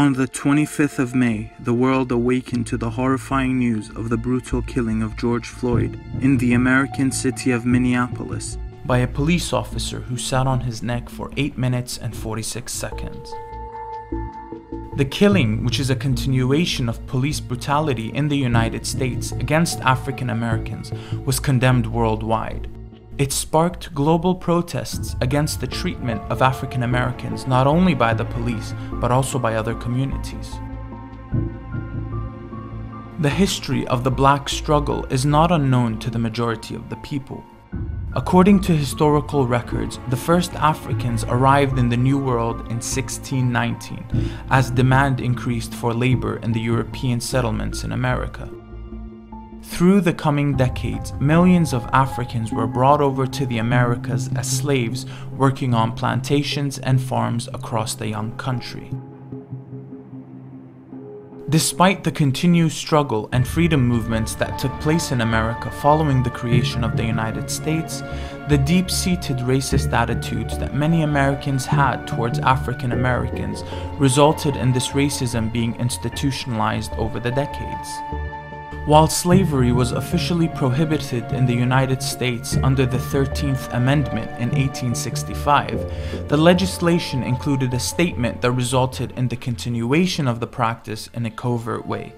On the 25th of May, the world awakened to the horrifying news of the brutal killing of George Floyd in the American city of Minneapolis by a police officer who sat on his neck for 8 minutes and 46 seconds. The killing, which is a continuation of police brutality in the United States against African Americans, was condemned worldwide. It sparked global protests against the treatment of African Americans, not only by the police, but also by other communities. The history of the black struggle is not unknown to the majority of the people. According to historical records, the first Africans arrived in the New World in 1619, as demand increased for labor in the European settlements in America. Through the coming decades, millions of Africans were brought over to the Americas as slaves, working on plantations and farms across the young country. Despite the continued struggle and freedom movements that took place in America following the creation of the United States, the deep-seated racist attitudes that many Americans had towards African Americans resulted in this racism being institutionalized over the decades. While slavery was officially prohibited in the United States under the 13th Amendment in 1865, the legislation included a statement that resulted in the continuation of the practice in a covert way.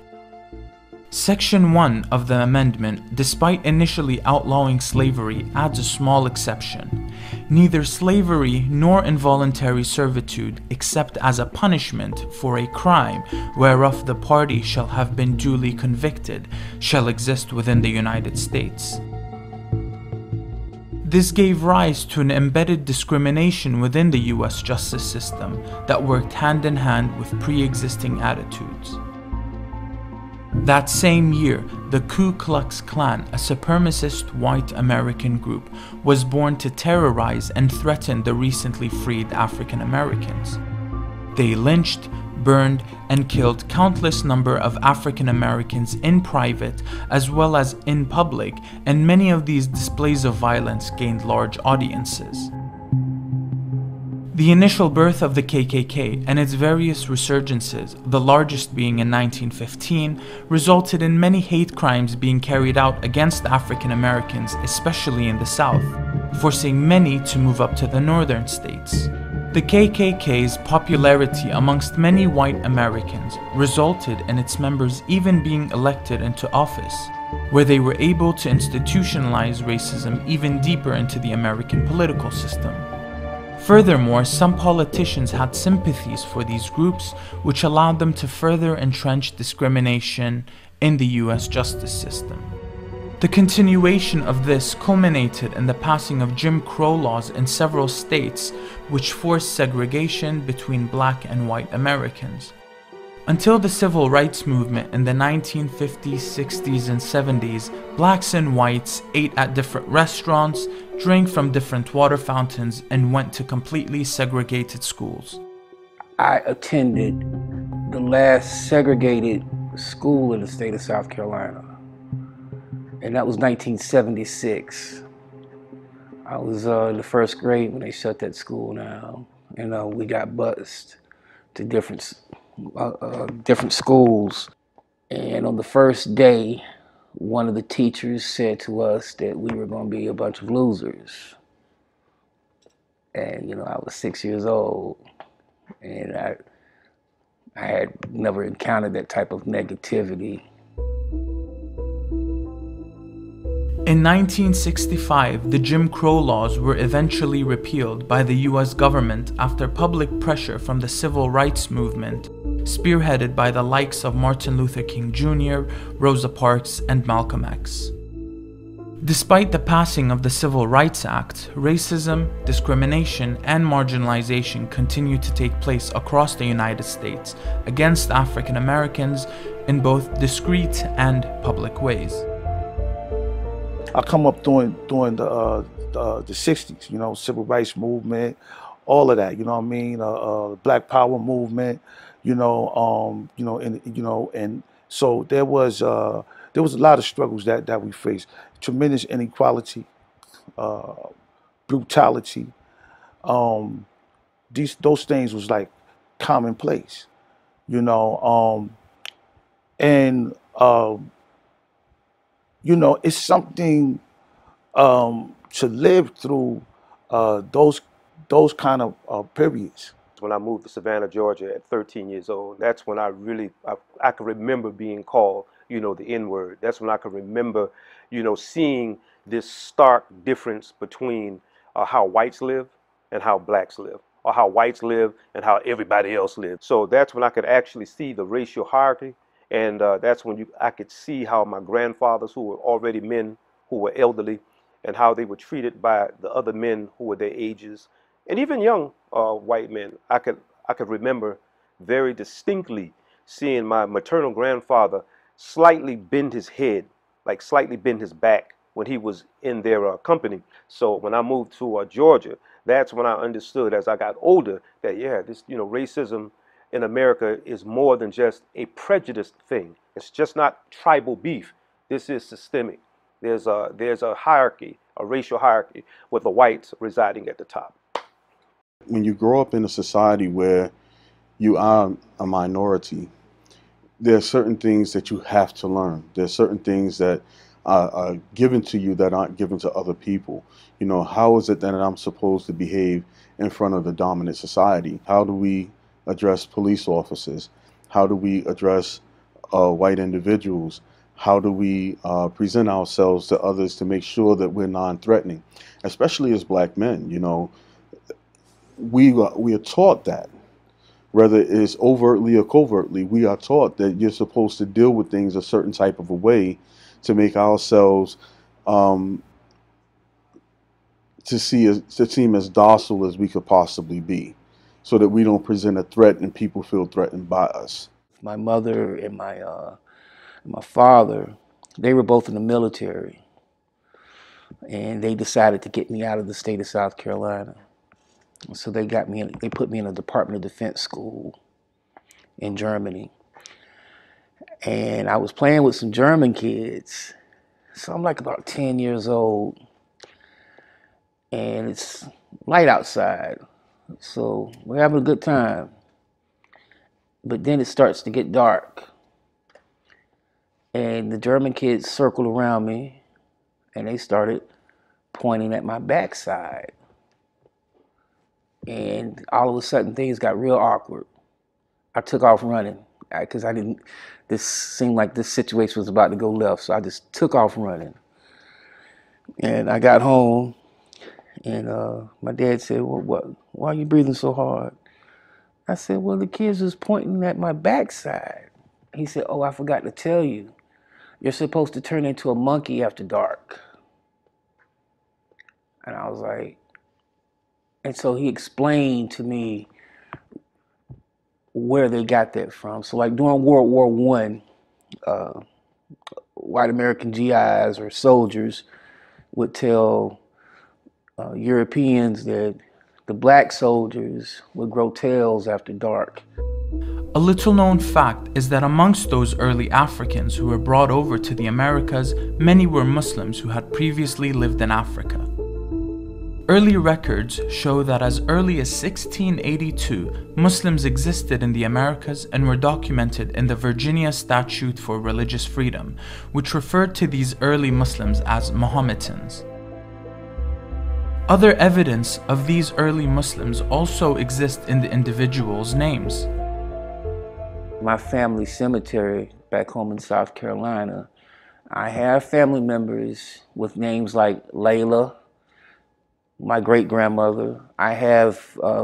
Section 1 of the amendment, despite initially outlawing slavery, adds a small exception. Neither slavery nor involuntary servitude, except as a punishment for a crime whereof the party shall have been duly convicted, shall exist within the United States. This gave rise to an embedded discrimination within the US justice system that worked hand in hand with pre-existing attitudes. That same year, the Ku Klux Klan, a supremacist white American group, was born to terrorize and threaten the recently freed African Americans. They lynched, burned, and killed countless number of African Americans in private as well as in public, and many of these displays of violence gained large audiences. The initial birth of the KKK and its various resurgences, the largest being in 1915, resulted in many hate crimes being carried out against African Americans, especially in the South, forcing many to move up to the northern states. The KKK's popularity amongst many white Americans resulted in its members even being elected into office, where they were able to institutionalize racism even deeper into the American political system. Furthermore, some politicians had sympathies for these groups, which allowed them to further entrench discrimination in the US justice system. The continuation of this culminated in the passing of Jim Crow laws in several states, which forced segregation between black and white Americans. Until the Civil Rights Movement in the 1950s, 60s, and 70s, blacks and whites ate at different restaurants, drank from different water fountains, and went to completely segregated schools. I attended the last segregated school in the state of South Carolina, and that was 1976. I was in the first grade when they shut that school down, and we got bused to different schools, and on the first day one of the teachers said to us that we were going to be a bunch of losers. And you know, I was 6 years old, and I had never encountered that type of negativity. In 1965, the Jim Crow laws were eventually repealed by the US government after public pressure from the Civil Rights Movement, spearheaded by the likes of Martin Luther King, Jr., Rosa Parks, and Malcolm X. Despite the passing of the Civil Rights Act, racism, discrimination, and marginalization continued to take place across the United States against African Americans in both discreet and public ways. I come up during the 60s, you know, civil rights movement, all of that, you know what I mean, Black Power movement, and so there was a lot of struggles that we faced. Tremendous inequality, brutality, those things was like commonplace. you know, you know, it's something to live through those kind of periods. When I moved to Savannah, Georgia at 13 years old, that's when I really, I can remember being called, you know, the N-word. That's when I can remember, you know, seeing this stark difference between how whites live and how blacks live, or how whites live and how everybody else lives. So that's when I could actually see the racial hierarchy, and that's when I could see how my grandfathers, who were already men, who were elderly, and how they were treated by the other men who were their ages, and even young white men. I could remember very distinctly seeing my maternal grandfather slightly bend his head, like slightly bend his back when he was in their company. So when I moved to Georgia, that's when I understood as I got older that, yeah, this, you know, racism in America is more than just a prejudiced thing. It's just not tribal beef. This is systemic. There's a hierarchy, a racial hierarchy, with the whites residing at the top. When you grow up in a society where you are a minority, there are certain things that you have to learn. There are certain things that are given to you that aren't given to other people. You know, how is it that I'm supposed to behave in front of the dominant society? How do we address police officers? How do we address white individuals? How do we present ourselves to others to make sure that we're non-threatening, especially as black men? You know, we are taught that, whether it is overtly or covertly, we are taught that you're supposed to deal with things a certain type of a way to make ourselves to seem as docile as we could possibly be, so that we don't present a threat and people feel threatened by us. My mother and my father, they were both in the military, and they decided to get me out of the state of South Carolina. So they got me, they put me in a Department of Defense school in Germany. And I was playing with some German kids. So I'm like about 10 years old, and it's light outside. So we're having a good time. But then it starts to get dark. And the German kids circled around me, and they started pointing at my backside. And all of a sudden, things got real awkward. I took off running because I didn't, this seemed like this situation was about to go left. So I just took off running. And I got home, and my dad said, well, what? Why are you breathing so hard? I said, well, the kids was pointing at my backside. He said, oh, I forgot to tell you. You're supposed to turn into a monkey after dark. And I was like, and so he explained to me where they got that from. So like during World War I, white American GIs or soldiers would tell Europeans that the black soldiers would grow tails after dark. A little known fact is that amongst those early Africans who were brought over to the Americas, many were Muslims who had previously lived in Africa. Early records show that as early as 1682, Muslims existed in the Americas and were documented in the Virginia Statute for Religious Freedom, which referred to these early Muslims as Mahometans. Other evidence of these early Muslims also exists in the individuals' names. My family cemetery back home in South Carolina, I have family members with names like Layla, my great-grandmother. I have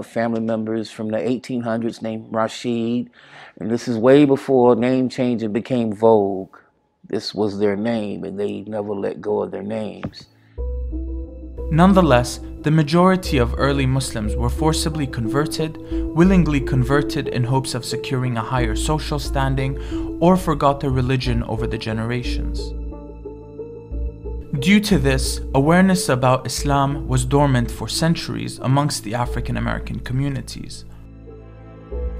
family members from the 1800s named Rashid, and this is way before name changing became vogue. This was their name, and they never let go of their names. Nonetheless, the majority of early Muslims were forcibly converted, willingly converted in hopes of securing a higher social standing, or forgot their religion over the generations. Due to this, awareness about Islam was dormant for centuries amongst the African American communities.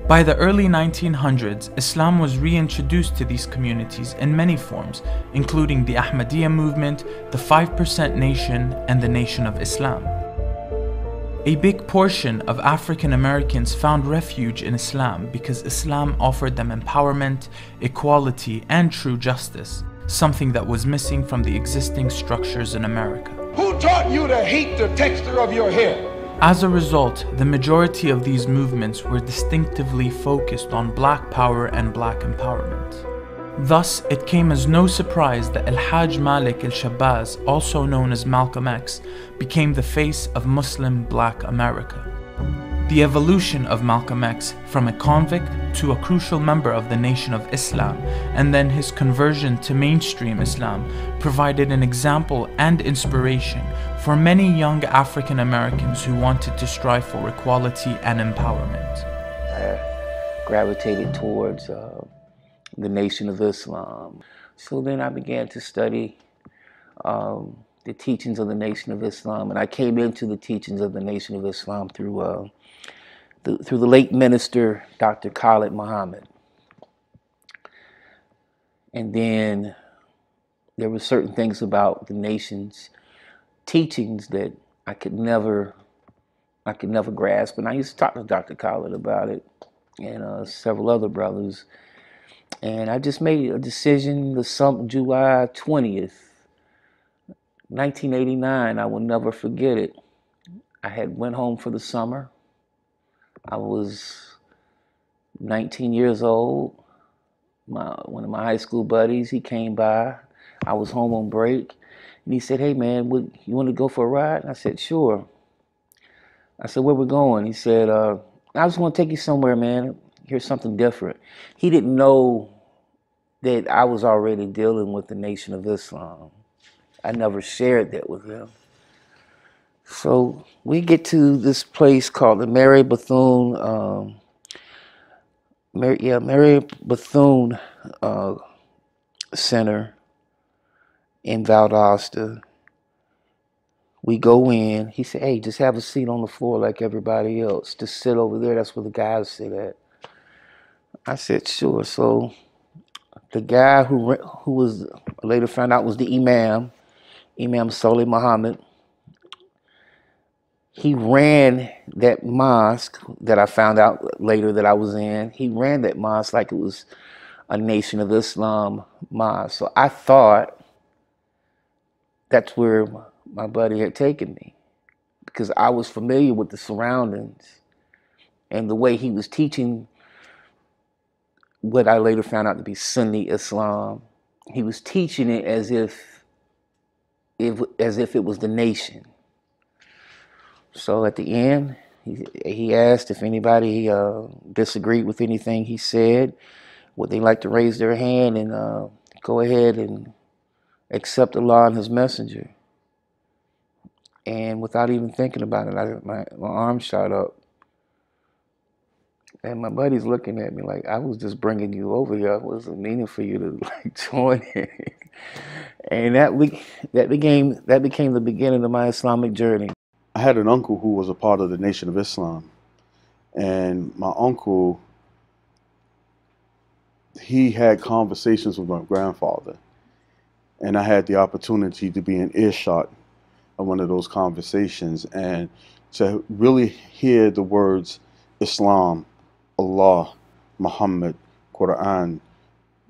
By the early 1900s, Islam was reintroduced to these communities in many forms, including the Ahmadiyya movement, the 5% Nation, and the Nation of Islam. A big portion of African Americans found refuge in Islam because Islam offered them empowerment, equality, and true justice, something that was missing from the existing structures in America. Who taught you to hate the texture of your hair? As a result, the majority of these movements were distinctively focused on black power and black empowerment. Thus, it came as no surprise that Al-Hajj Malik al-Shabbaz, also known as Malcolm X, became the face of Muslim black America. The evolution of Malcolm X from a convict to a crucial member of the Nation of Islam, and then his conversion to mainstream Islam, provided an example and inspiration for many young African Americans who wanted to strive for equality and empowerment. I gravitated towards the Nation of Islam. So then I began to study the teachings of the Nation of Islam, and I came into the teachings of the Nation of Islam through the late minister, Dr. Khalid Muhammad. And then there were certain things about the Nation's teachings that I could never grasp. And I used to talk to Dr. Khalid about it and several other brothers. And I just made a decision July 20th, 1989, I will never forget it. I had went home for the summer. I was 19 years old. One of my high school buddies, he came by. I was home on break. And he said, hey man, you want to go for a ride? And I said, sure. I said, where we going? He said, I just want to take you somewhere, man. Here's something different. He didn't know that I was already dealing with the Nation of Islam. I never shared that with him. So we get to this place called the Mary Bethune, Mary Bethune Center in Valdosta. We go in. He said, hey, just have a seat on the floor like everybody else. Just sit over there. That's where the guys sit at. I said, sure. So the guy who was later found out was the Imam Salih Muhammad. He ran that mosque that I found out later that I was in. He ran that mosque like it was a Nation of Islam mosque. So I thought that's where my buddy had taken me because I was familiar with the surroundings and the way he was teaching what I later found out to be Sunni Islam. He was teaching it as if it was the nation. So at the end, he asked if anybody disagreed with anything he said. Would they like to raise their hand and go ahead and accept Allah and His Messenger? And without even thinking about it, my arm shot up. And my buddy's looking at me like, I was just bringing you over here. I wasn't meaning for you to like join in. And that became the beginning of my Islamic journey. I had an uncle who was a part of the Nation of Islam. And my uncle, he had conversations with my grandfather. And I had the opportunity to be in earshot of one of those conversations and to really hear the words Islam, Allah, Muhammad, Quran.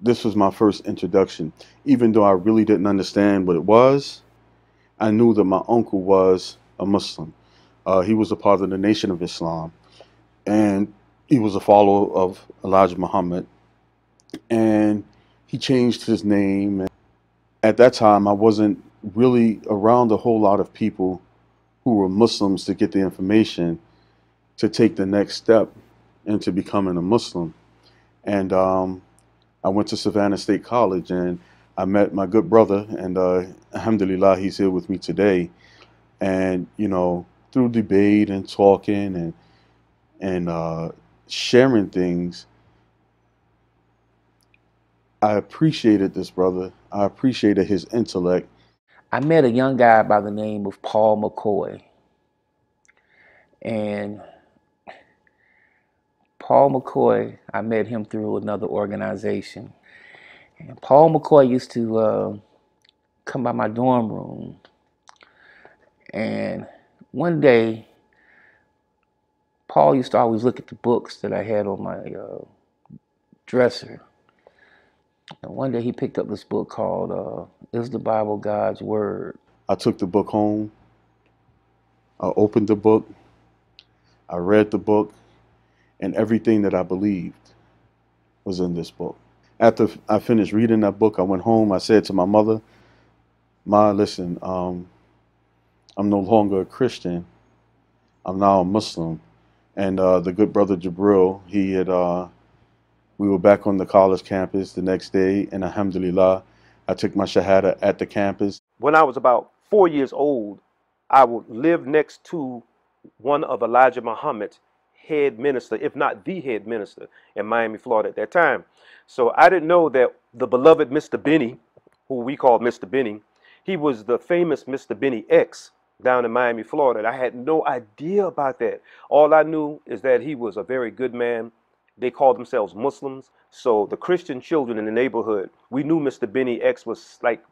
This was my first introduction. Even though I really didn't understand what it was, I knew that my uncle was a Muslim. He was a part of the Nation of Islam, and he was a follower of Elijah Muhammad, and he changed his name. And at that time, I wasn't really around a whole lot of people who were Muslims to get the information to take the next step into becoming a Muslim. And I went to Savannah State College and I met my good brother, and alhamdulillah, he's here with me today. And you know, through debate and talking and sharing things, I appreciated this brother. I appreciated his intellect. I met a young guy by the name of Paul McCoy. And Paul McCoy, I met him through another organization. And Paul McCoy used to come by my dorm room. And one day, Paul used to always look at the books that I had on my dresser. And one day he picked up this book called Is the Bible God's Word? I took the book home. I opened the book. I read the book. And everything that I believed was in this book. After I finished reading that book, I went home. I said to my mother, "Ma, listen, I'm no longer a Christian. I'm now a Muslim." And the good brother Jabril, he had, we were back on the college campus the next day, and alhamdulillah, I took my shahada at the campus. When I was about 4 years old, I would live next to one of Elijah Muhammad's head minister, if not the head minister, in Miami, Florida at that time. So I didn't know that the beloved Mr. Benny, who we called Mr. Benny, he was the famous Mr. Benny X down in Miami, Florida. And I had no idea about that. All I knew is that he was a very good man. They called themselves Muslims. So the Christian children in the neighborhood, we knew Mr. Benny X was like,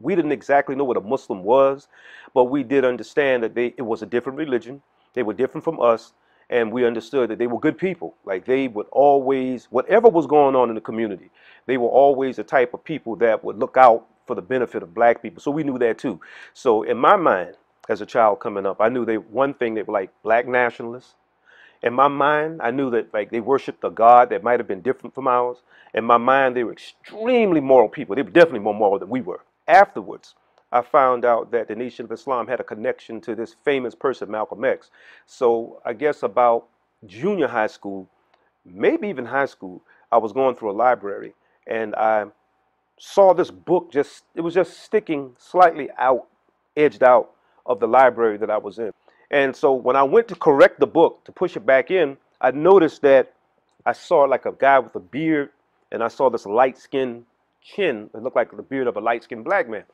we didn't exactly know what a Muslim was, but we did understand that it was a different religion. They were different from us. And we understood that they were good people. Like they would always, whatever was going on in the community, they were always the type of people that would look out for the benefit of black people. So we knew that too. So in my mind, as a child coming up, I knew one thing, they were like black nationalists. In my mind, I knew that like they worshipped a God that might have been different from ours. In my mind, they were extremely moral people. They were definitely more moral than we were. Afterwards, I found out that the Nation of Islam had a connection to this famous person, Malcolm X. So I guess about junior high school, maybe even high school, I was going through a library and I saw this book just, it was just sticking slightly out, edged out of the library that I was in. And so when I went to correct the book, to push it back in, I noticed that I saw like a guy with a beard and I saw this light-skinned chin. It looked like the beard of a light-skinned black man.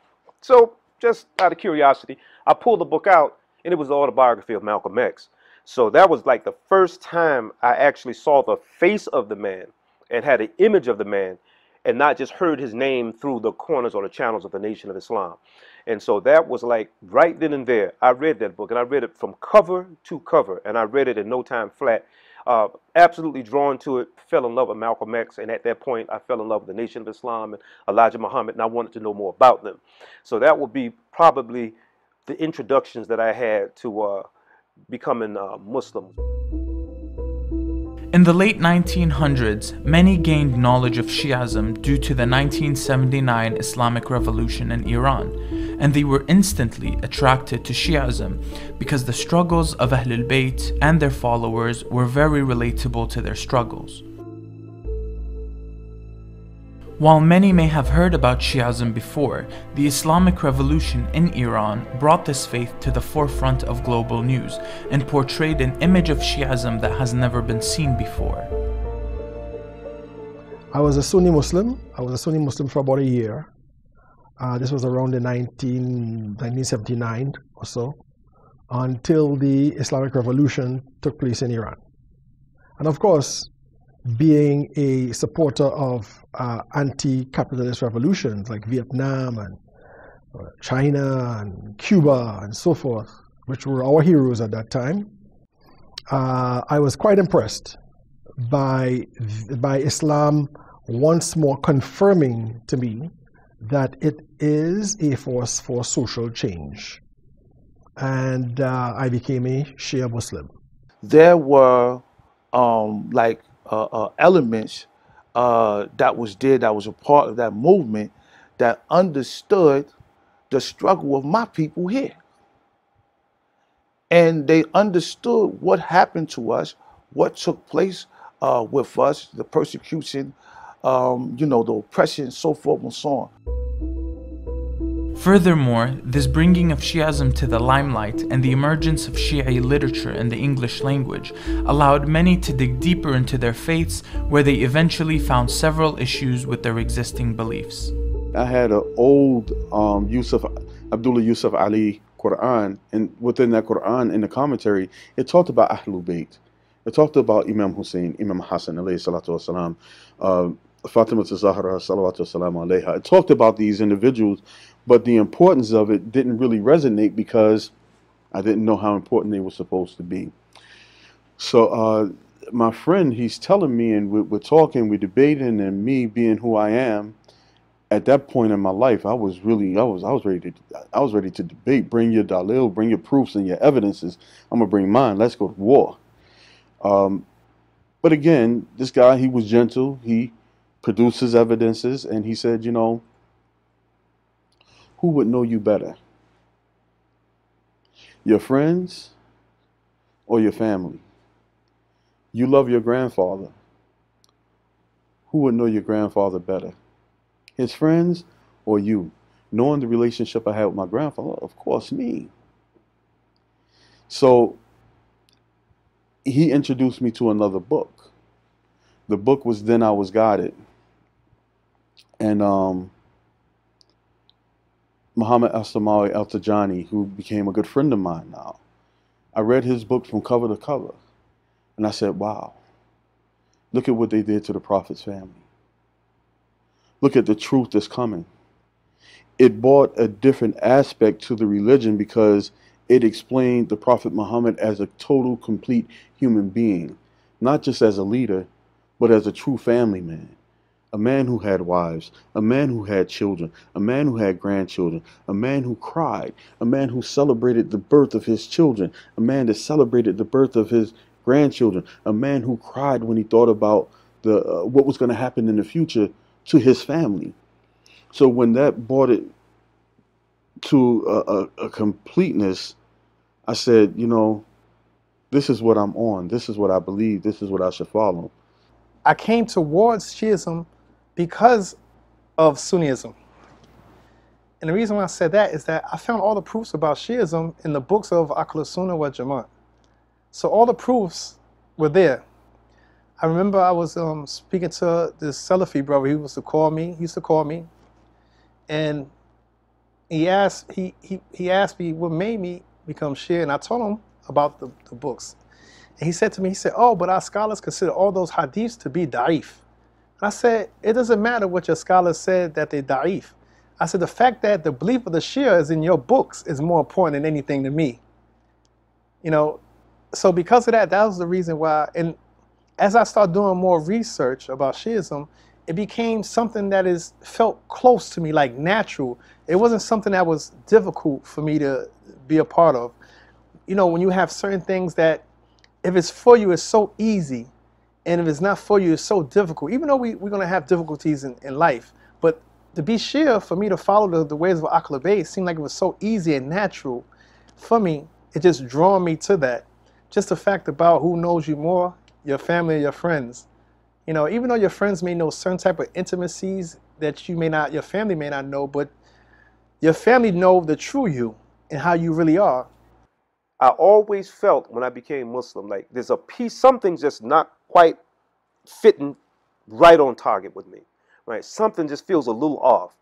So just out of curiosity, I pulled the book out and it was the autobiography of Malcolm X. So that was like the first time I actually saw the face of the man and had an image of the man and not just heard his name through the corners or the channels of the Nation of Islam. And so that was like right then and there. I read that book and I read it from cover to cover and I read it in no time flat. Absolutely drawn to it, fell in love with Malcolm X, and at that point I fell in love with the Nation of Islam and Elijah Muhammad, and I wanted to know more about them. So that would be probably the introductions that I had to becoming Muslim. In the late 1900s, many gained knowledge of Shi'ism due to the 1979 Islamic Revolution in Iran, and they were instantly attracted to Shi'ism because the struggles of Ahlul Bayt and their followers were very relatable to their struggles. While many may have heard about Shi'ism before, the Islamic Revolution in Iran brought this faith to the forefront of global news and portrayed an image of Shi'ism that has never been seen before. I was a Sunni Muslim. I was a Sunni Muslim for about a year. This was around the 1979 or so, until the Islamic Revolution took place in Iran. And of course, being a supporter of anti-capitalist revolutions like Vietnam and China and Cuba and so forth, which were our heroes at that time, I was quite impressed by Islam once more confirming to me that it is a force for social change. And I became a Shia Muslim. There were elements that was a part of that movement that understood the struggle of my people here. And they understood what happened to us, what took place with us, the persecution, you know, the oppression, so forth and so on. Furthermore, this bringing of Shi'ism to the limelight and the emergence of Shi'i literature in the English language allowed many to dig deeper into their faiths, where they eventually found several issues with their existing beliefs. I had an old Abdullah Yusuf Ali Quran, and within that Quran, in the commentary, it talked about Ahlul Bayt. It talked about Imam Hussein, Imam Hassan, alayhi salatu wasalam, Fatima Zahra, salawatu wasalam alayha. It talked about these individuals, but the importance of it didn't really resonate because I didn't know how important they were supposed to be. So my friend, he's telling me, and we're talking, we're debating, and me being who I am, at that point in my life, I was really, I was ready to, debate. Bring your dalil, bring your proofs and your evidences. I'm gonna bring mine. Let's go to war. But again, this guy, he was gentle. He produced his evidences, and he said, you know, who would know you better, your friends or your family? You love your grandfather. Who would know your grandfather better, his friends or you? Knowing the relationship I had with my grandfather, of course, me. So he introduced me to another book. The book was Then I Was Guided. And Muhammad As-Samawi Al-Tajani, who became a good friend of mine now, I read his book from cover to cover. And I said, wow, look at what they did to the Prophet's family. Look at the truth that's coming. It brought a different aspect to the religion because it explained the Prophet Muhammad as a total, complete human being, not just as a leader, but as a true family man, a man who had wives, a man who had children, a man who had grandchildren, a man who cried, a man who celebrated the birth of his children, a man that celebrated the birth of his grandchildren, a man who cried when he thought about the what was going to happen in the future to his family. So when that brought it to a completeness, I said, you know, this is what I'm on. This is what I believe. This is what I should follow. I came towards Shi'ism because of Sunnism. And the reason why I said that is that I found all the proofs about Shi'ism in the books of Ahl Sunnah wal Jama'ah. So all the proofs were there. I remember I was speaking to this Salafi brother. He used to call me. And he asked me what made me become Shia, and I told him about the books. And he said to me, he said, oh, but our scholars consider all those hadiths to be da'if. And I said, it doesn't matter what your scholars said that they're da'if. I said, the fact that the belief of the Shia is in your books is more important than anything to me. You know, so because of that, that was the reason why. And as I started doing more research about Shi'ism, it became something that is felt close to me, like natural. It wasn't something that was difficult for me to be a part of. You know, when you have certain things that, if it's for you, it's so easy, and if it's not for you, it's so difficult. Even though we're going to have difficulties in life, but to be Shia, for me to follow the ways of Ahlul Bayt, seemed like it was so easy and natural for me. It just drew me to that. Just the fact about who knows you more, your family, your friends. You know, even though your friends may know certain type of intimacies that you may not, your family may not know, but your family know the true you and how you really are. I always felt when I became Muslim, like there's a piece, something's just not quite fitting right on target with me, right? Something just feels a little off.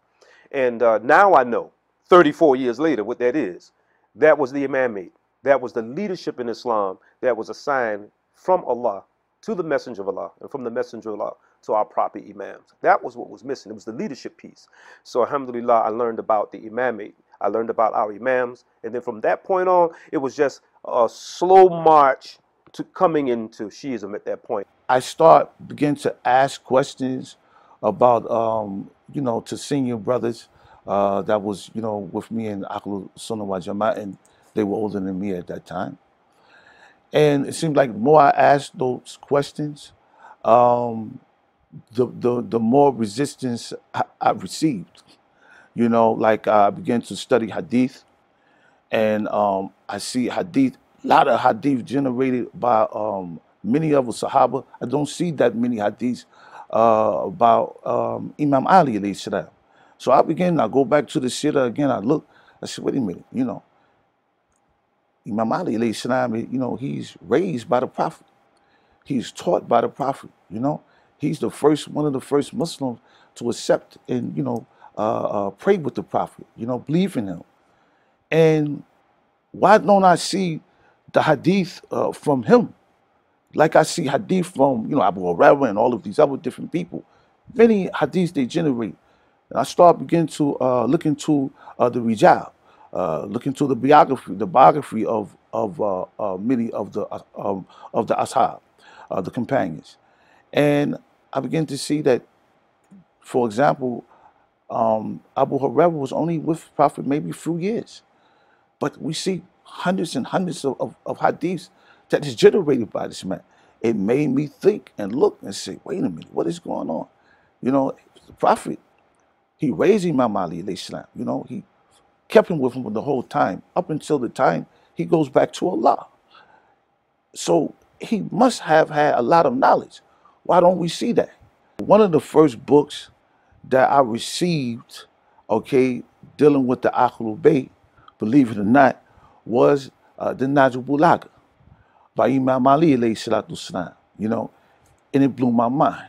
And now I know, 34 years later, what that is. That was the imamate. That was the leadership in Islam that was assigned from Allah to the Messenger of Allah, and from the Messenger of Allah to our proper imams. That was what was missing. It was the leadership piece. So alhamdulillah, I learned about the imamate. I learned about our imams. And then from that point on, it was just a slow march to coming into Shi'ism at that point. I began to ask questions about, you know, to senior brothers that was, you know, with me in Ahlus Sunnah wal Jama'ah, and they were older than me at that time. And it seemed like the more I asked those questions, the more resistance I received. You know, like I began to study hadith, and I see hadith, a lot of hadith generated by many of the Sahaba. I don't see that many hadiths about Imam Ali alayhi salam. So I began, I go back to the sirah again, I look, I said, wait a minute, you know, Imam Ali, you know, he's raised by the Prophet. He's taught by the Prophet, you know. He's the first, one of the first Muslims to accept and, you know, pray with the Prophet, you know, believe in him. And why don't I see the hadith from him? Like I see hadith from, you know, Abu Hurairah and all of these other different people. Many hadiths they generate. And I began to look into the Rijal. Look into the biography of of many of the ashab, the companions. And I began to see that, for example, Abu Hurairah was only with the Prophet maybe a few years, but we see hundreds and hundreds of hadiths that is generated by this man. It made me think and look and say, wait a minute, what is going on? You know, the Prophet, he raised Imam Ali, you know, he kept him with him the whole time, up until the time he goes back to Allah. So he must have had a lot of knowledge. Why don't we see that? One of the first books that I received, okay, dealing with the Ahlul Bayt, believe it or not, was the Najm Bulaga by Imam Ali, you know, and it blew my mind.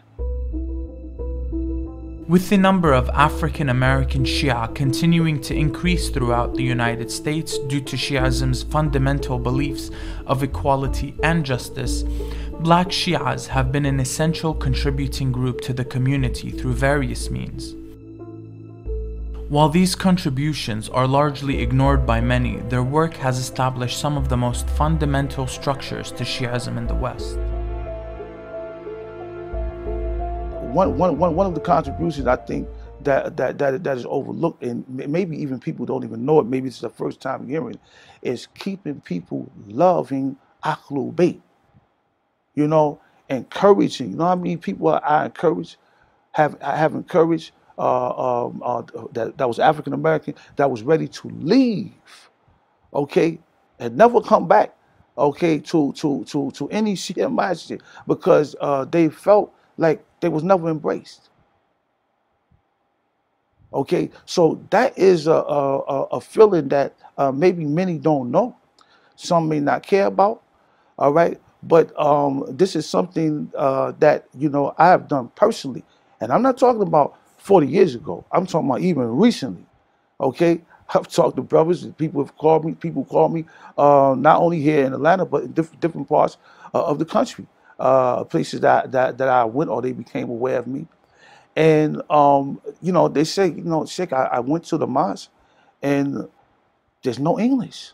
With the number of African American Shia continuing to increase throughout the United States due to Shi'ism's fundamental beliefs of equality and justice, Black Shi'as have been an essential contributing group to the community through various means. While these contributions are largely ignored by many, their work has established some of the most fundamental structures to Shi'ism in the West. One of the contributions I think that is overlooked, and maybe even people don't even know it, maybe it's the first time hearing it, is keeping people loving Ahlul Bayt. You know, encouraging. You know how many people I encourage, have encouraged that was African American, that was ready to leave, okay, and never come back, okay, to any Shia masjid, because they felt like they was never embraced. Okay, so that is a feeling that maybe many don't know, some may not care about, all right? But this is something that, you know, I have done personally. And I'm not talking about 40 years ago. I'm talking about even recently, okay? I've talked to brothers, people have called me, not only here in Atlanta, but in different parts of the country. Places that I went, or they became aware of me, and you know, they say, you know, Sheikh, I went to the mosque, and there's no English.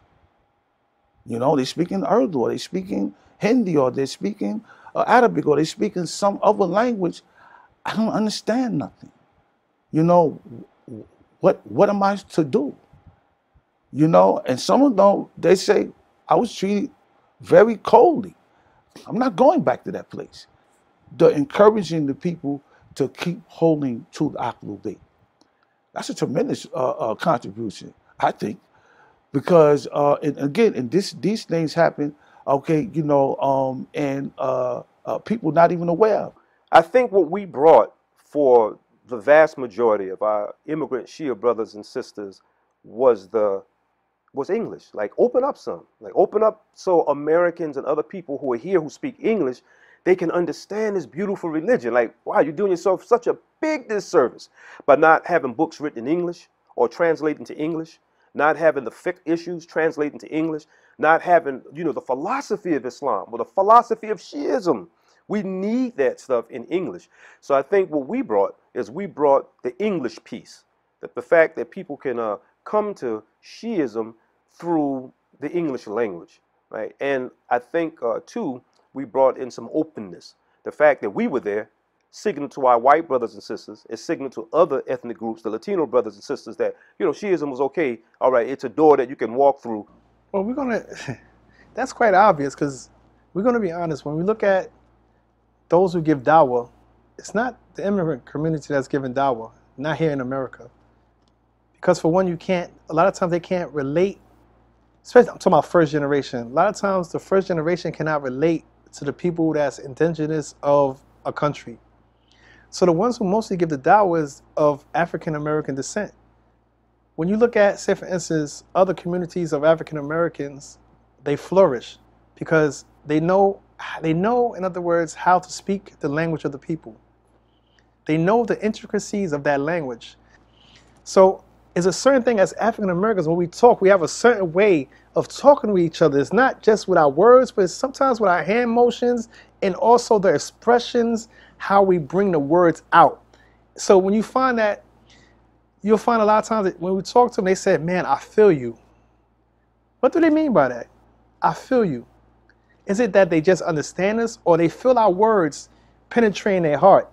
You know, they're speaking Urdu, or they're speaking Hindi, or they're speaking Arabic, or they're speaking some other language. I don't understand nothing. You know, what am I to do? You know, and some of them, they say I was treated very coldly. I'm not going back to that place. The encouraging the people to keep holding to the Ahlul Bayt. That's a tremendous contribution, I think, because and again, and these things happen, okay, you know, and people not even aware of. I think what we brought for the vast majority of our immigrant Shia brothers and sisters was English. Like, open up some. Like, open up so Americans and other people who are here who speak English, they can understand this beautiful religion. Like, wow, you're doing yourself such a big disservice by not having books written in English or translated into English, not having the fiqh issues translated into English, not having, you know, the philosophy of Islam or the philosophy of Shi'ism. We need that stuff in English. So I think what we brought is we brought the English piece, that the fact that people can come to Shi'ism through the English language, right? And I think, too, we brought in some openness. The fact that we were there signaled to our white brothers and sisters, it signaled to other ethnic groups, the Latino brothers and sisters, that, you know, Shi'ism was okay, all right, it's a door that you can walk through. Well, we're gonna, that's quite obvious, because we're gonna be honest, when we look at those who give dawah, it's not the immigrant community that's giving dawah, not here in America. Because for one, you can't, a lot of times they can't relate. Especially, I'm talking about first generation. A lot of times the first generation cannot relate to the people that's indigenous of a country. So the ones who mostly give the dawah is of African American descent. When you look at, say for instance, other communities of African Americans, they flourish because they know, in other words, how to speak the language of the people. They know the intricacies of that language. So it's a certain thing as African Americans, when we talk, we have a certain way of talking to each other. It's not just with our words, but it's sometimes with our hand motions and also the expressions, how we bring the words out. So when you find that, you'll find a lot of times that when we talk to them, they say, man, I feel you. What do they mean by that? I feel you. Is it that they just understand us, or they feel our words penetrating their heart?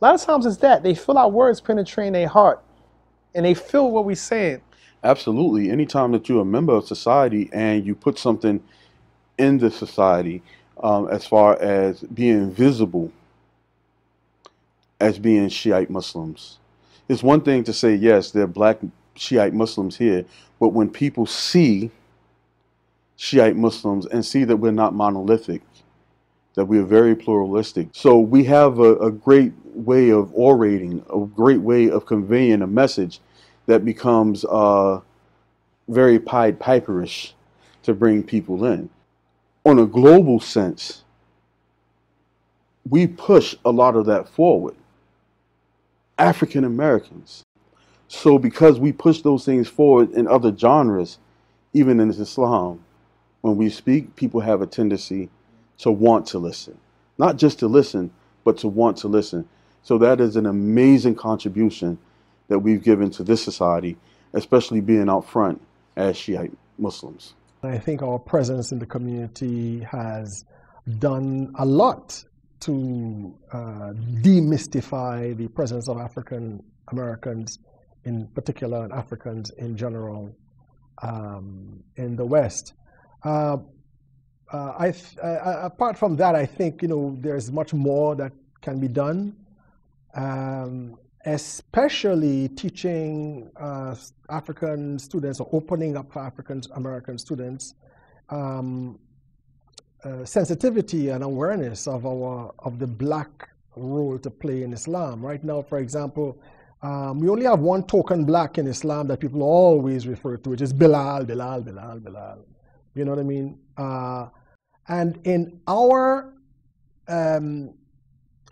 A lot of times it's that. They feel our words penetrating their heart, and they feel what we're saying. Absolutely. Anytime that you're a member of society and you put something in the society, as far as being visible as being Shiite Muslims. It's one thing to say, yes, there are black Shiite Muslims here, but when people see Shiite Muslims and see that we're not monolithic, that we are very pluralistic. So we have a great way of orating, a great way of conveying a message that becomes very Pied Piperish to bring people in. On a global sense, we push a lot of that forward. African Americans. So because we push those things forward in other genres, even in Islam, when we speak, people have a tendency to want to listen. Not just to listen, but to want to listen. So that is an amazing contribution that we've given to this society, especially being out front as Shiite Muslims. I think our presence in the community has done a lot to demystify the presence of African Americans in particular and Africans in general in the West. Apart from that, I think, you know, there's much more that can be done, especially teaching African students, or opening up for African American students sensitivity and awareness of the black role to play in Islam. Right now, for example, we only have one token black in Islam that people always refer to, which is Bilal, Bilal, Bilal, Bilal. You know what I mean? And in our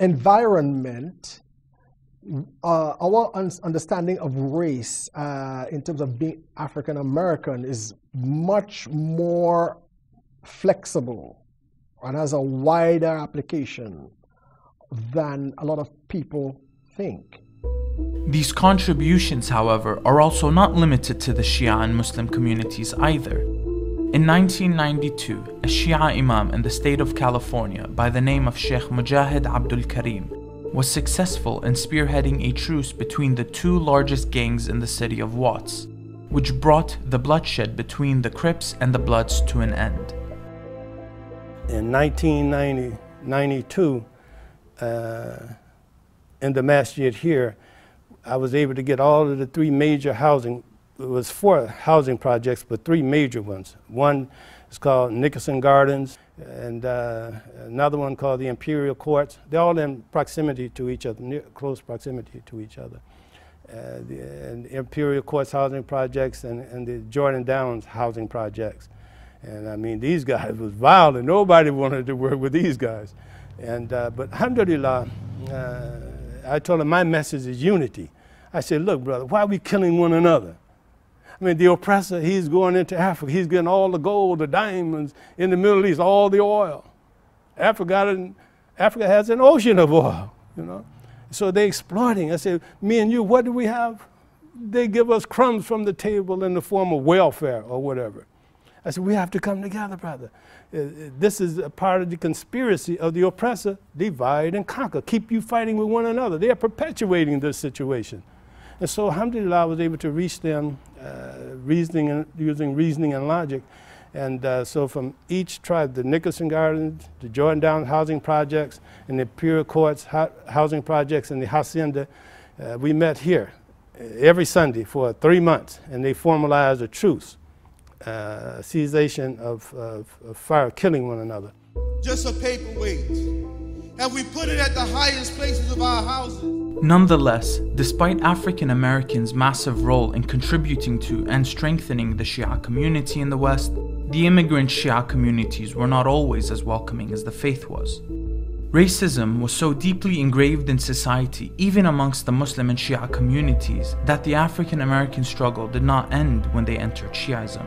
environment, our understanding of race in terms of being African American is much more flexible and has a wider application than a lot of people think. These contributions, however, are also not limited to the Shia and Muslim communities either. In 1992, a Shia Imam in the state of California by the name of Sheikh Mujahid Abdul Karim was successful in spearheading a truce between the two largest gangs in the city of Watts, which brought the bloodshed between the Crips and the Bloods to an end. In 1992, in the masjid here, I was able to get all of the three major housing, it was four housing projects, but three major ones. One is called Nickerson Gardens, and another one called the Imperial Courts. They're all in proximity to each other, close proximity to each other. The Imperial Courts housing projects and the Jordan Downs housing projects. And I mean, these guys was violent. Nobody wanted to work with these guys. And, but alhamdulillah, I told him my message is unity. I said, look, brother, why are we killing one another? I mean, the oppressor, he's going into Africa. He's getting all the gold, the diamonds in the Middle East, all the oil. Africa has an ocean of oil, you know. So they're exploiting. I said, me and you, what do we have? They give us crumbs from the table in the form of welfare or whatever. I said, we have to come together, brother. This is a part of the conspiracy of the oppressor, divide and conquer, keep you fighting with one another. They are perpetuating this situation. And so, alhamdulillah, I was able to reach them using reasoning and logic. And so from each tribe, the Nickerson Gardens, the Jordan Downs housing projects, and the Imperial Courts housing projects, and the Hacienda, we met here every Sunday for 3 months, and they formalized a truce. Cessation of fire, killing one another. Just a paperweight, and we put it at the highest places of our houses. Nonetheless, despite African Americans' massive role in contributing to and strengthening the Shia community in the West, the immigrant Shia communities were not always as welcoming as the faith was. Racism was so deeply engraved in society, even amongst the Muslim and Shia communities, that the African American struggle did not end when they entered Shi'ism.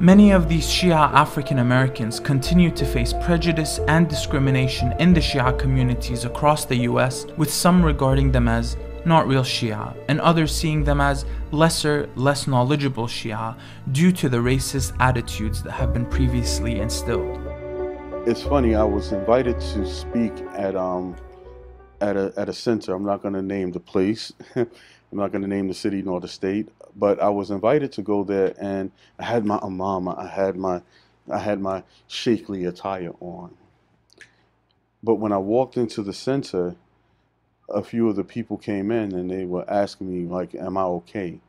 Many of these Shia African Americans continue to face prejudice and discrimination in the Shia communities across the US, with some regarding them as not real Shia, and others seeing them as lesser, less knowledgeable Shia due to the racist attitudes that have been previously instilled. It's funny, I was invited to speak at a center. I'm not going to name the place. I'm not going to name the city nor the state, but I was invited to go there, and I had my imama, I had my sheikhly attire on. But when I walked into the center, a few of the people came in and they were asking me, like, am I okay?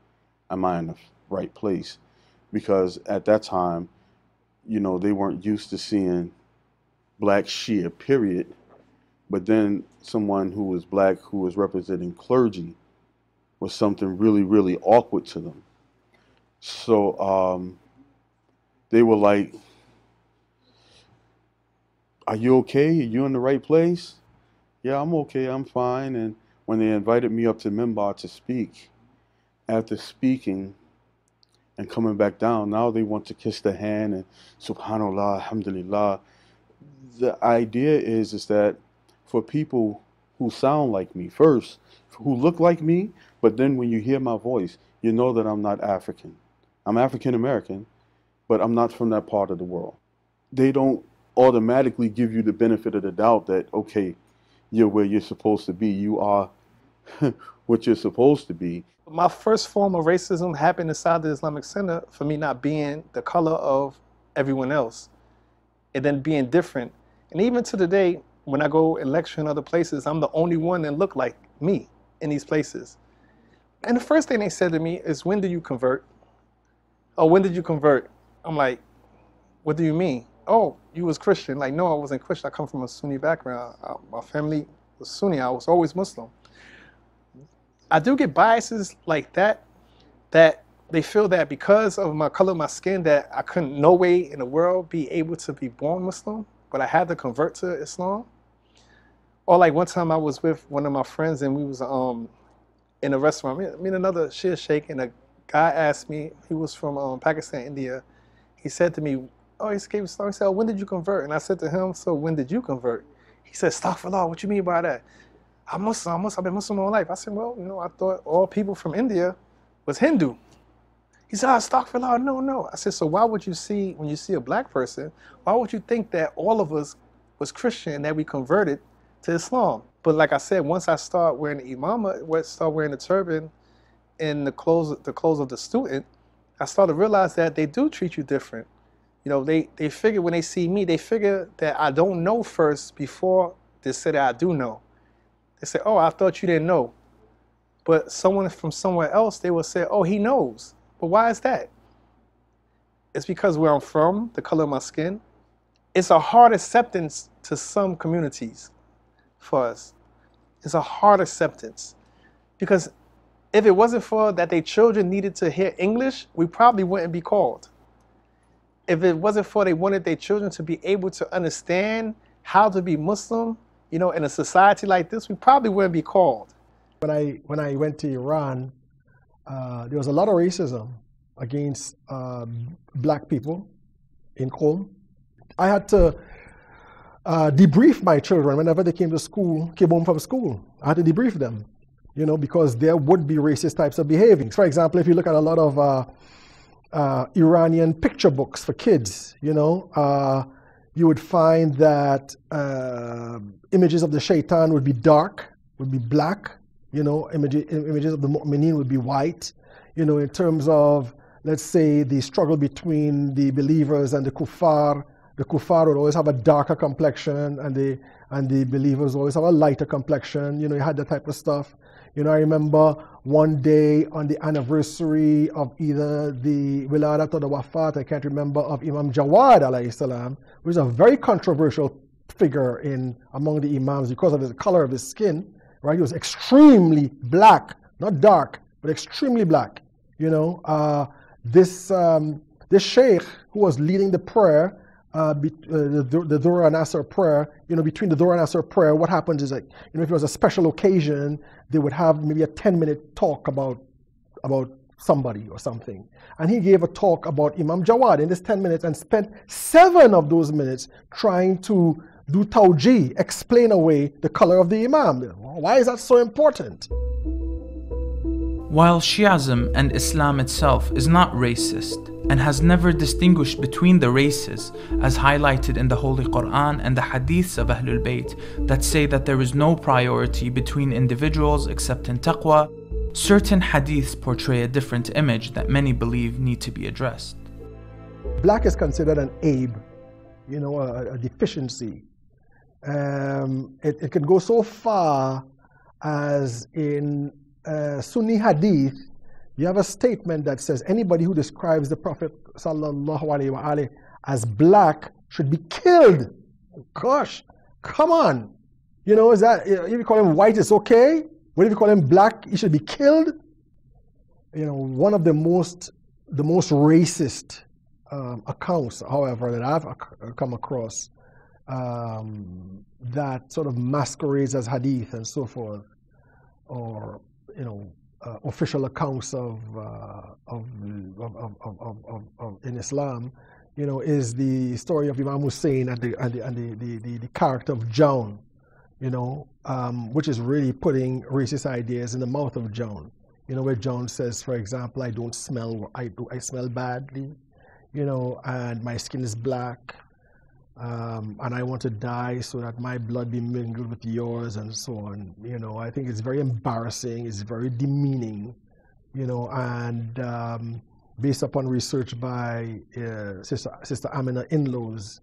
Am I in the right place? Because at that time, you know, they weren't used to seeing black Shia, period. But then someone who was black, who was representing clergy, was something really, really awkward to them. So they were like, are you okay? Are you in the right place? Yeah, I'm okay, I'm fine. And when they invited me up to Minbar to speak, after speaking and coming back down, now they want to kiss the hand and subhanallah, alhamdulillah. The idea is that for people who sound like me first, who look like me, but then when you hear my voice, you know that I'm not African. I'm African American, but I'm not from that part of the world. They don't automatically give you the benefit of the doubt that, okay, you're where you're supposed to be. You are what you're supposed to be. My first form of racism happened inside the Islamic Center for me not being the color of everyone else and then being different. And even to today, when I go and lecture in other places, I'm the only one that look like me in these places. And the first thing they said to me is, when do you convert? Oh, when did you convert? I'm like, what do you mean? Oh, you was Christian. Like, no, I wasn't Christian. I come from a Sunni background. My family was Sunni. I was always Muslim. I do get biases like that, that they feel that because of my color of my skin that I couldn't no way in the world be able to be born Muslim, but I had to convert to Islam. Or like one time I was with one of my friends and we was in a restaurant. Me and another Shia sheikh, and a guy asked me, he was from Pakistan, India. He said to me, oh, he gave a story. He said, oh, when did you convert? And I said to him, so when did you convert? He said, astaghfirullah, what you mean by that? I'm Muslim, I've been Muslim all my life. I said, well, you know, I thought all people from India was Hindu. He said, oh, astaghfirullah, no, no. I said, so why would you see, when you see a black person, why would you think that all of us was Christian and that we converted to Islam? But like I said, once I start wearing the imama, start wearing the turban and the clothes of the student, I started to realize that they do treat you different. You know, they figure when they see me, they figure that I don't know first before they say that I do know. They say, oh, I thought you didn't know. But someone from somewhere else, they will say, oh, he knows. But why is that? It's because where I'm from, the color of my skin, it's a hard acceptance to some communities for us. It's a hard acceptance. Because if it wasn't for that their children needed to hear English, we probably wouldn't be called. If it wasn't for they wanted their children to be able to understand how to be Muslim, you know, in a society like this, we probably wouldn't be called. When I went to Iran, there was a lot of racism against black people in Qom. I had to debrief my children whenever they came to school, came home from school. I had to debrief them, you know, because there would be racist types of behavior. For example, if you look at a lot of Iranian picture books for kids, you know, you would find that images of the shaitan would be dark, would be black, you know, images of the mu'minin would be white, you know, in terms of, let's say, the struggle between the believers and the kuffar. The kuffar would always have a darker complexion and the believers always have a lighter complexion, you know, you had that type of stuff. You know, I remember one day on the anniversary of either the Wiladat or the Wafat, I can't remember, of Imam Jawad alayhi salam, who is a very controversial figure among the Imams because of the color of his skin, right? He was extremely black, not dark, but extremely black. You know, this sheikh who was leading the prayer, the Dhuhr and Asr prayer, you know, between the Dhuhr and Asr prayer, what happens is, like, you know, if it was a special occasion, they would have maybe a 10-minute talk about somebody or something. And he gave a talk about Imam Jawad in this 10 minutes and spent 7 of those minutes trying to do tawjih, explain away the color of the Imam. Why is that so important? While Shi'ism and Islam itself is not racist and has never distinguished between the races, as highlighted in the Holy Quran and the Hadiths of Ahlul Bayt that say that there is no priority between individuals except in taqwa, certain hadiths portray a different image that many believe need to be addressed. Black is considered an abe, you know, a deficiency. It can go so far as in Sunni hadith, you have a statement that says anybody who describes the Prophet Sallallahu Alaihi Wasallam as black should be killed. Gosh, come on. You know, is that, if you call him white, it's okay? But if you call him black, he should be killed? You know, one of the most racist accounts, however, that I've come across that sort of masquerades as hadith and so forth, or, you know, official accounts of in Islam, you know, is the story of Imam Hussein and the character of John, you know, which is really putting racist ideas in the mouth of John. You know, where John says, for example, I don't smell, I smell badly, you know, and my skin is black, and I want to die so that my blood be mingled with yours, and so on. You know, I think it's very embarrassing, it's very demeaning, you know, and based upon research by Sister Amina Inlows,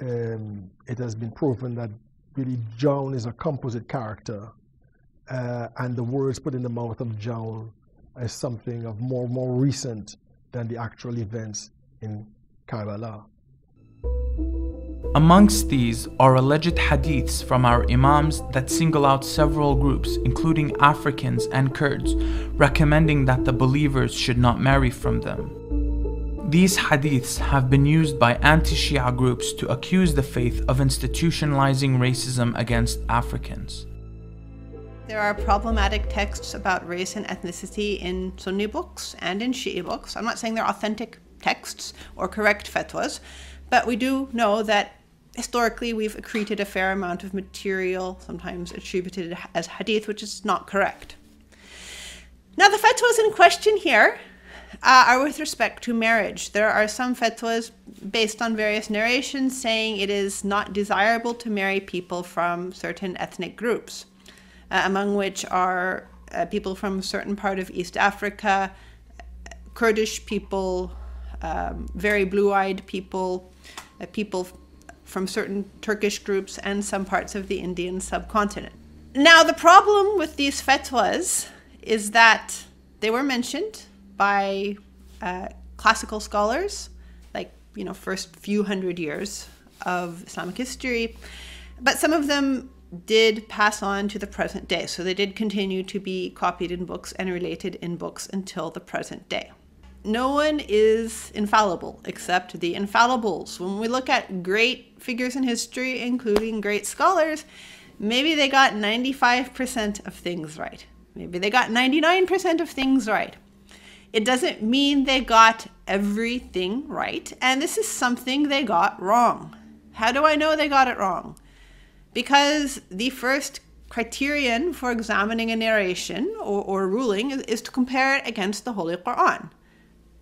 it has been proven that really John is a composite character, and the words put in the mouth of John is something of more recent than the actual events in Karbala. Amongst these are alleged hadiths from our imams that single out several groups, including Africans and Kurds, recommending that the believers should not marry from them. These hadiths have been used by anti-Shia groups to accuse the faith of institutionalizing racism against Africans. There are problematic texts about race and ethnicity in Sunni books and in Shi'i books. I'm not saying they're authentic texts or correct fatwas, but we do know that historically we've accreted a fair amount of material, sometimes attributed as hadith, which is not correct. Now the fatwas in question here are with respect to marriage. There are some fatwas based on various narrations saying it is not desirable to marry people from certain ethnic groups, among which are people from a certain part of East Africa, Kurdish people, very blue-eyed people, people from certain Turkish groups and some parts of the Indian subcontinent. Now the problem with these fatwas is that they were mentioned by classical scholars, like, you know, first few hundred years of Islamic history, but some of them did pass on to the present day. So they did continue to be copied in books and related in books until the present day. No one is infallible except the infallibles. When we look at great figures in history, including great scholars, maybe they got 95% of things right. Maybe they got 99% of things right. It doesn't mean they got everything right, and this is something they got wrong. How do I know they got it wrong? Because the first criterion for examining a narration or ruling is to compare it against the Holy Quran.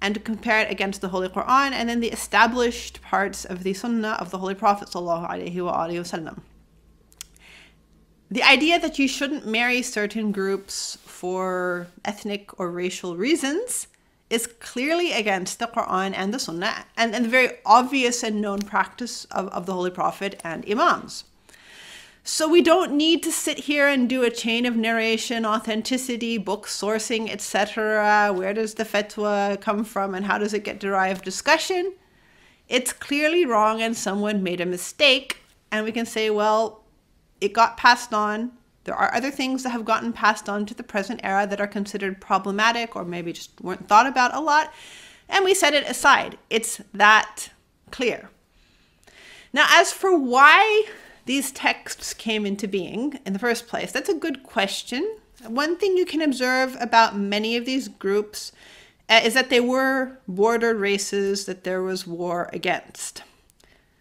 And to compare it against the Holy Quran and then the established parts of the Sunnah of the Holy Prophet Sallallahu Alaihi Wasallam. The idea that you shouldn't marry certain groups for ethnic or racial reasons is clearly against the Quran and the Sunnah and the very obvious and known practice of the Holy Prophet and Imams. So we don't need to sit here and do a chain of narration, authenticity, book sourcing, etc. Where does the fatwa come from and how does it get derived discussion? It's clearly wrong and someone made a mistake. And we can say, well, it got passed on. There are other things that have gotten passed on to the present era that are considered problematic or maybe just weren't thought about a lot. And we set it aside. It's that clear. Now, as for why these texts came into being in the first place, that's a good question. One thing you can observe about many of these groups is that they were border races that there was war against.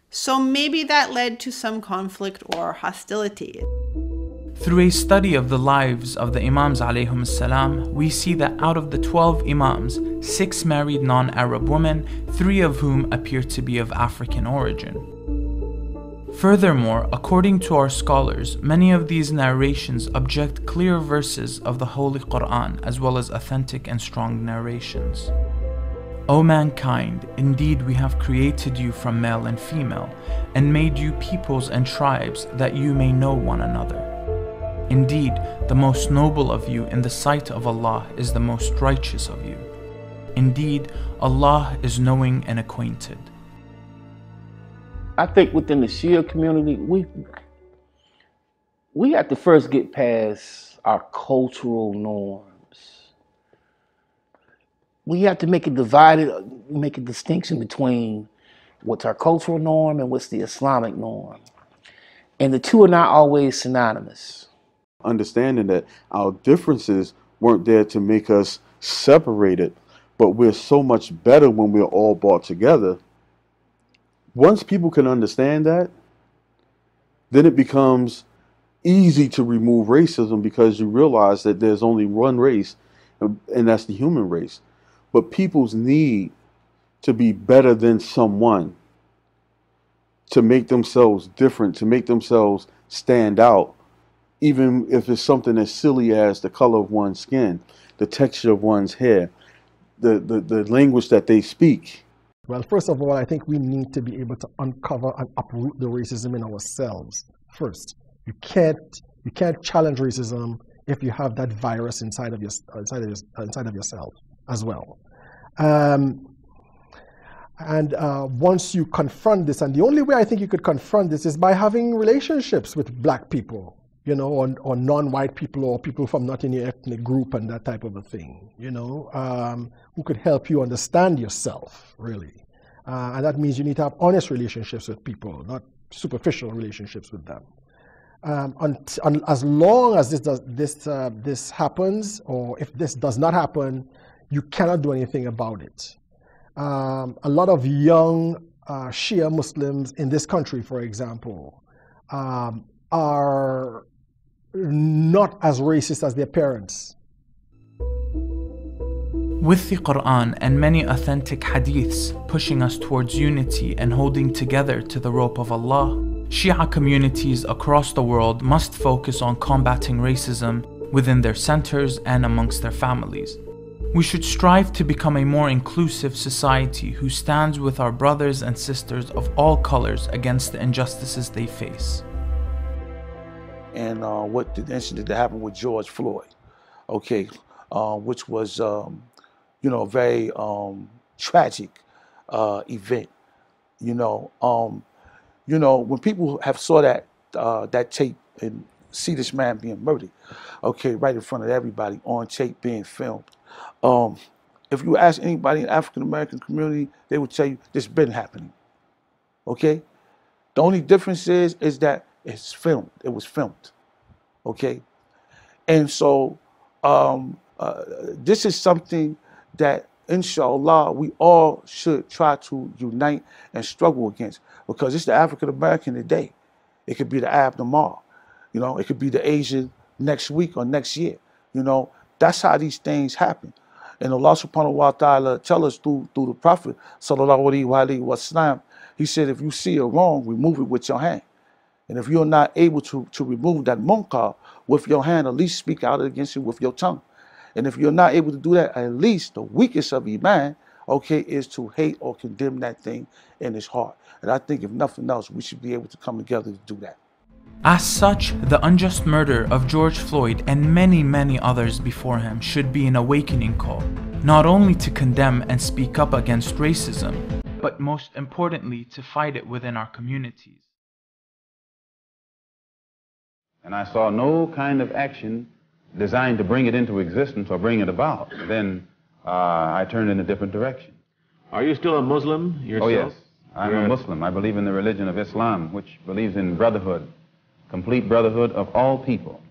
So maybe that led to some conflict or hostility. Through a study of the lives of the Imams alayhum salam, we see that out of the 12 Imams, 6 married non-Arab women, 3 of whom appear to be of African origin. Furthermore, according to our scholars, many of these narrations object clear verses of the Holy Quran as well as authentic and strong narrations. O mankind, indeed we have created you from male and female, and made you peoples and tribes that you may know one another. Indeed, the most noble of you in the sight of Allah is the most righteous of you. Indeed, Allah is knowing and acquainted. I think within the Shia community, we have to first get past our cultural norms. We have to make it divided, make a distinction between what's our cultural norm and what's the Islamic norm. And the two are not always synonymous. Understanding that our differences weren't there to make us separated, but we're so much better when we're all brought together. Once people can understand that, then it becomes easy to remove racism because you realize that there's only one race, and that's the human race. But people's need to be better than someone, to make themselves different, to make themselves stand out, even if it's something as silly as the color of one's skin, the texture of one's hair, the language that they speak. Well, first of all, I think we need to be able to uncover and uproot the racism in ourselves first. You can't challenge racism if you have that virus inside of yourself as well. Once you confront this, and the only way I think you could confront this is by having relationships with black people, you know, or non-white people, or people from not in your ethnic group and that type of a thing, you know, who could help you understand yourself, really. And that means you need to have honest relationships with people, not superficial relationships with them. And as long as this happens, or if this does not happen, you cannot do anything about it. A lot of young Shia Muslims in this country, for example, are not as racist as their parents. With the Quran and many authentic hadiths pushing us towards unity and holding together to the rope of Allah, Shia communities across the world must focus on combating racism within their centers and amongst their families. We should strive to become a more inclusive society who stands with our brothers and sisters of all colors against the injustices they face. And what the incident that happened with George Floyd, okay, which was, you know, a very tragic event, you know. You know, when people have saw that that tape and see this man being murdered, okay, right in front of everybody on tape being filmed. If you ask anybody in the African American community, they would tell you this has been happening. Okay, the only difference is that it's filmed. It was filmed. Okay, and so this is something that, inshallah, we all should try to unite and struggle against, because it's the African American today. It could be the Arab tomorrow, you know. It could be the Asian next week or next year, you know. That's how these things happen. And Allah subhanahu wa ta'ala tell us through the Prophet, Sallallahu Alaihi Wasallam, he said, if you see a wrong, remove it with your hand. And if you're not able to remove that munkar with your hand, at least speak out against it with your tongue. And if you're not able to do that, at least the weakest of Iman, okay, is to hate or condemn that thing in his heart. And I think if nothing else, we should be able to come together to do that. As such, the unjust murder of George Floyd and many others before him should be an awakening call, not only to condemn and speak up against racism, but most importantly to fight it within our communities. And I saw no kind of action designed to bring it into existence or bring it about. Then I turned in a different direction. Are you still a Muslim yourself? Oh yes, I'm a Muslim. I believe in the religion of Islam, which believes in brotherhood. Complete brotherhood of all people.